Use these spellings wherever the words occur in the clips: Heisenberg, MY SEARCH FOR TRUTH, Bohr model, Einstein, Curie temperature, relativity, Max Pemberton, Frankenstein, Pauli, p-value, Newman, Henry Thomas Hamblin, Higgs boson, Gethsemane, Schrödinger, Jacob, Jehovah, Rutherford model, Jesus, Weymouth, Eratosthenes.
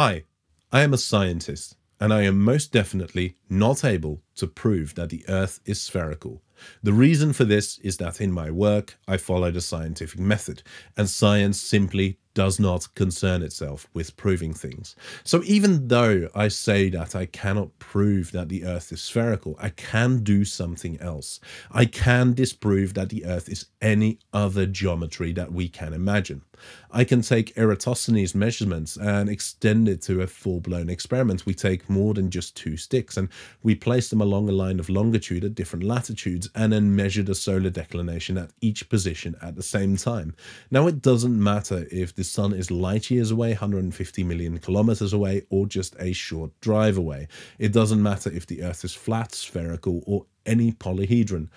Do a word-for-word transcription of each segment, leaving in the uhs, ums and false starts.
Hi, I am a scientist, and I am most definitely not able to prove that the Earth is spherical. The reason for this is that in my work I followed a scientific method, and science simply does not concern itself with proving things. So even though I say that I cannot prove that the Earth is spherical, I can do something else. I can disprove that the Earth is any other geometry that we can imagine. I can take Eratosthenes measurements and extend it to a full-blown experiment. We take more than just two sticks and we place them along a line of longitude at different latitudes and then measure the solar declination at each position at the same time. Now, it doesn't matter if the sun is light years away, one hundred fifty million kilometers away, or just a short drive away. It doesn't matter if the Earth is flat, spherical, or any polyhedron.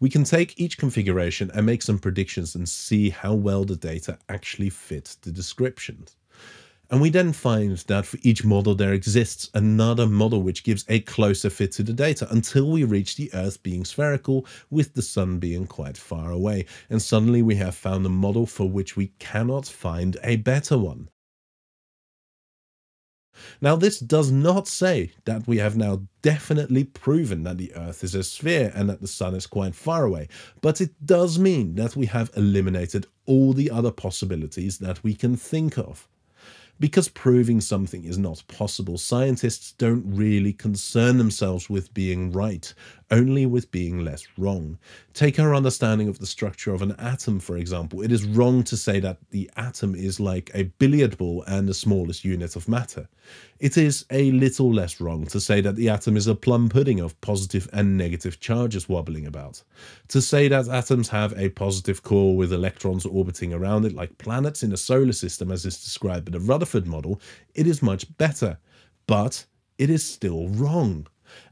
We can take each configuration and make some predictions and see how well the data actually fits the descriptions. And we then find that for each model there exists another model which gives a closer fit to the data until we reach the Earth being spherical with the sun being quite far away. And suddenly we have found a model for which we cannot find a better one. Now, this does not say that we have now definitely proven that the Earth is a sphere and that the sun is quite far away, but it does mean that we have eliminated all the other possibilities that we can think of. Because proving something is not possible, scientists don't really concern themselves with being right, only with being less wrong. Take our understanding of the structure of an atom, for example. It is wrong to say that the atom is like a billiard ball and the smallest unit of matter. It is a little less wrong to say that the atom is a plum pudding of positive and negative charges wobbling about. To say that atoms have a positive core with electrons orbiting around it like planets in a solar system, as is described by the Rutherford model, it is much better, but it is still wrong.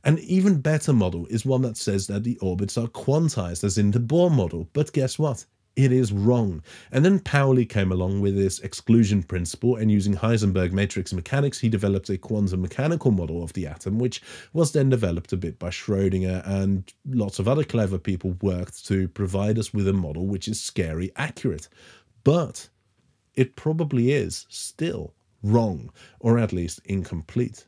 An even better model is one that says that the orbits are quantized, as in the Bohr model, but guess what? It is wrong. And then Pauli came along with this exclusion principle, and using Heisenberg matrix mechanics, he developed a quantum mechanical model of the atom, which was then developed a bit by Schrödinger, and lots of other clever people worked to provide us with a model which is scary accurate. But it probably is still wrong, or at least incomplete.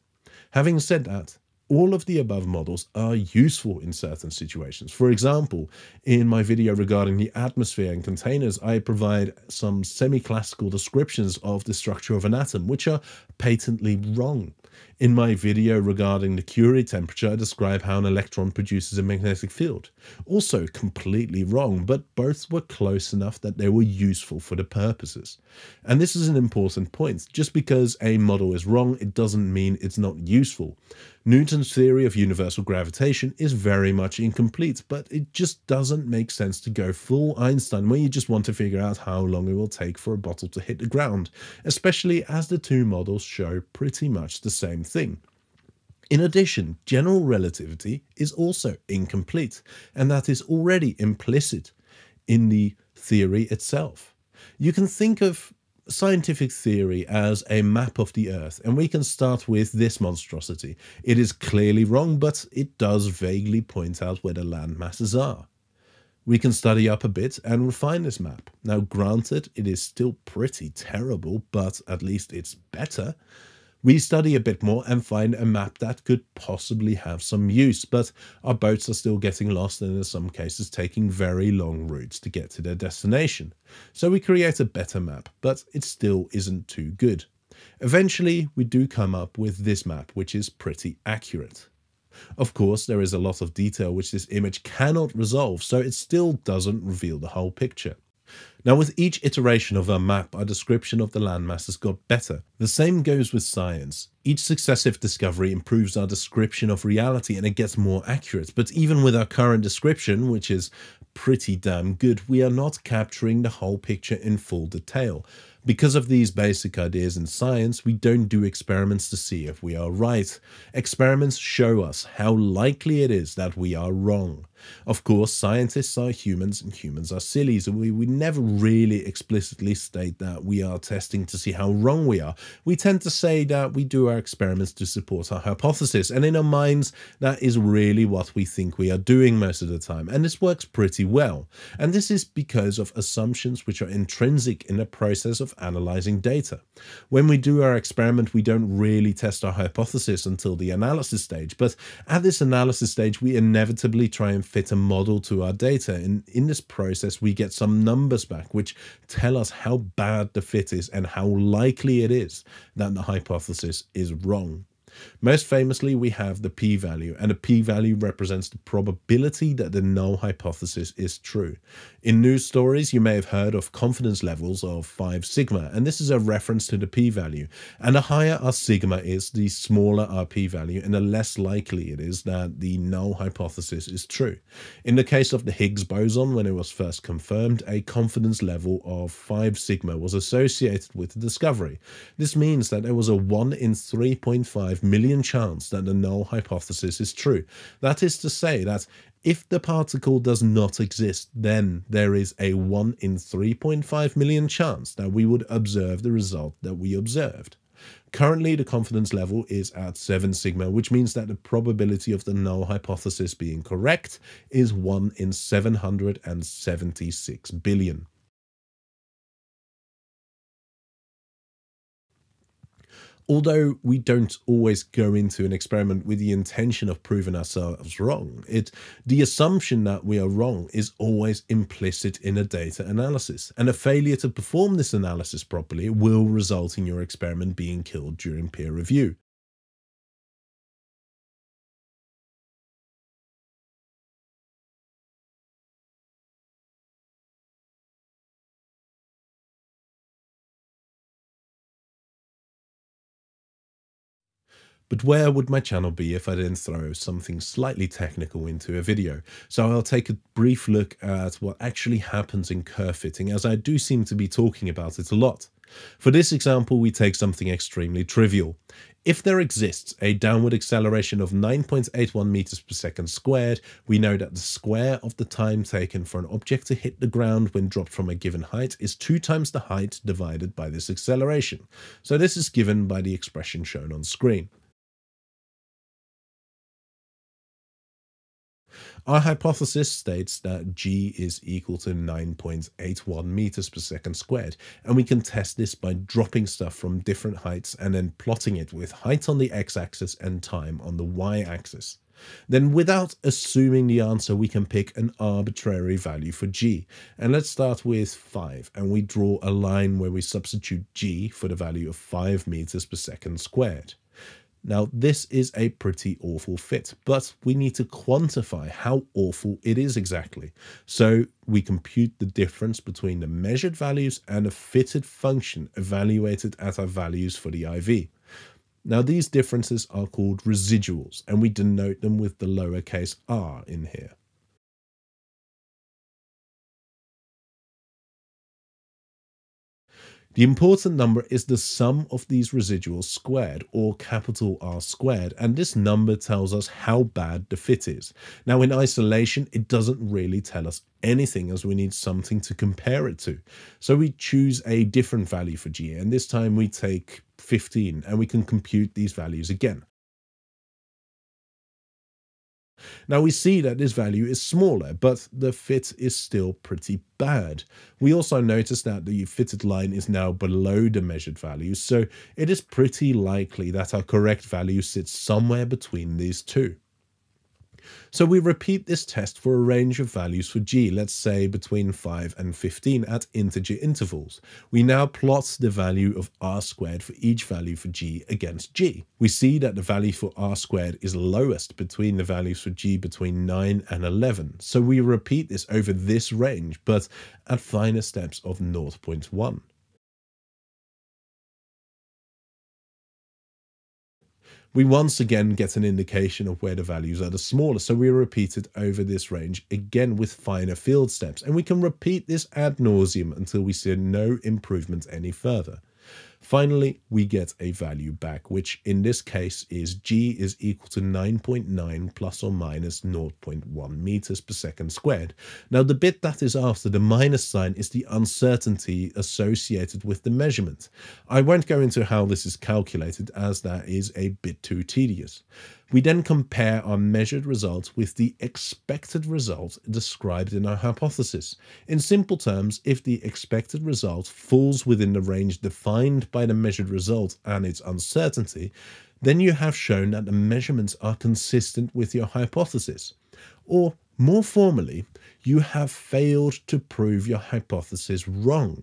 Having said that, all of the above models are useful in certain situations. For example, in my video regarding the atmosphere and containers, I provide some semi-classical descriptions of the structure of an atom, which are patently wrong. In my video regarding the Curie temperature, I describe how an electron produces a magnetic field. Also completely wrong, but both were close enough that they were useful for the purposes. And this is an important point. Just because a model is wrong, it doesn't mean it's not useful. Newton's theory of universal gravitation is very much incomplete, but it just doesn't make sense to go full Einstein when you just want to figure out how long it will take for a bottle to hit the ground, especially as the two models show pretty much the same thing. In addition, general relativity is also incomplete, and that is already implicit in the theory itself. You can think of scientific theory as a map of the Earth, and we can start with this monstrosity. It is clearly wrong, but it does vaguely point out where the land masses are. We can study up a bit and refine this map. Now, granted, it is still pretty terrible, but at least it's better. We study a bit more and find a map that could possibly have some use, but our boats are still getting lost and in some cases taking very long routes to get to their destination. So we create a better map, but it still isn't too good. Eventually, we do come up with this map, which is pretty accurate. Of course, there is a lot of detail which this image cannot resolve, so it still doesn't reveal the whole picture. Now, with each iteration of our map, our description of the landmasses got better. The same goes with science. Each successive discovery improves our description of reality and it gets more accurate. But even with our current description, which is pretty damn good, we are not capturing the whole picture in full detail. Because of these basic ideas in science, we don't do experiments to see if we are right. Experiments show us how likely it is that we are wrong. Of course, scientists are humans and humans are silly, so we, we never really explicitly state that we are testing to see how wrong we are. We tend to say that we do our experiments to support our hypothesis, and in our minds, that is really what we think we are doing most of the time, and this works pretty well. And this is because of assumptions which are intrinsic in the process of analyzing data. When we do our experiment, we don't really test our hypothesis until the analysis stage, but at this analysis stage, we inevitably try and fit a model to our data, and in this process we get some numbers back which tell us how bad the fit is and how likely it is that the hypothesis is wrong. Most famously, we have the p-value, and a p-value represents the probability that the null hypothesis is true. In news stories, you may have heard of confidence levels of five sigma, and this is a reference to the p-value. And the higher our sigma is, the smaller our p-value, and the less likely it is that the null hypothesis is true. In the case of the Higgs boson, when it was first confirmed, a confidence level of five sigma was associated with the discovery. This means that there was a one in three point five million chance that the null hypothesis is true. That is to say that if the particle does not exist, then there is a one in three point five million chance that we would observe the result that we observed. Currently, the confidence level is at seven sigma, which means that the probability of the null hypothesis being correct is one in seven hundred seventy-six billion. Although we don't always go into an experiment with the intention of proving ourselves wrong, it, the assumption that we are wrong is always implicit in a data analysis, and a failure to perform this analysis properly will result in your experiment being killed during peer review. But where would my channel be if I didn't throw something slightly technical into a video? So I'll take a brief look at what actually happens in curve fitting, as I do seem to be talking about it a lot. For this example, we take something extremely trivial. If there exists a downward acceleration of nine point eight one meters per second squared, we know that the square of the time taken for an object to hit the ground when dropped from a given height is two times the height divided by this acceleration. So this is given by the expression shown on screen. Our hypothesis states that g is equal to nine point eight one meters per second squared, and we can test this by dropping stuff from different heights and then plotting it with height on the x-axis and time on the y-axis. Then, without assuming the answer, we can pick an arbitrary value for g, and let's start with five, and we draw a line where we substitute g for the value of five meters per second squared. Now, this is a pretty awful fit, but we need to quantify how awful it is exactly. So we compute the difference between the measured values and a fitted function evaluated at our values for the I V. Now, these differences are called residuals, and we denote them with the lowercase r in here. The important number is the sum of these residuals squared, or capital R squared, and this number tells us how bad the fit is. Now, in isolation, it doesn't really tell us anything, as we need something to compare it to. So we choose a different value for g, and this time we take fifteen, and we can compute these values again. Now, we see that this value is smaller, but the fit is still pretty bad. We also notice that the fitted line is now below the measured value, so it is pretty likely that our correct value sits somewhere between these two. So we repeat this test for a range of values for g, let's say between five and fifteen at integer intervals. We now plot the value of r squared for each value for g against g. We see that the value for r squared is lowest between the values for g between nine and eleven. So we repeat this over this range, but at finer steps of zero point one. We once again get an indication of where the values are the smallest, so we repeat it over this range again with finer field steps, and we can repeat this ad nauseum until we see no improvement any further. Finally, we get a value back, which in this case is g is equal to nine point nine plus or minus zero point one meters per second squared. Now, the bit that is after the minus sign is the uncertainty associated with the measurement. I won't go into how this is calculated, as that is a bit too tedious. We then compare our measured results with the expected result described in our hypothesis. In simple terms, if the expected result falls within the range defined by the measured result and its uncertainty, then you have shown that the measurements are consistent with your hypothesis. Or, more formally, you have failed to prove your hypothesis wrong.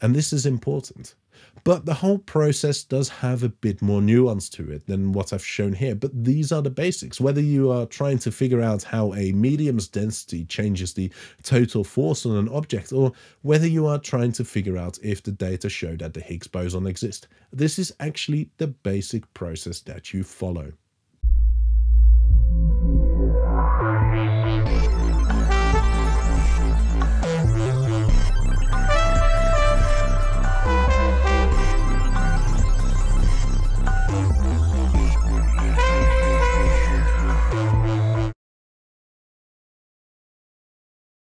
And this is important. But the whole process does have a bit more nuance to it than what I've shown here, but these are the basics. Whether you are trying to figure out how a medium's density changes the total force on an object, or whether you are trying to figure out if the data show that the Higgs boson exists, this is actually the basic process that you follow.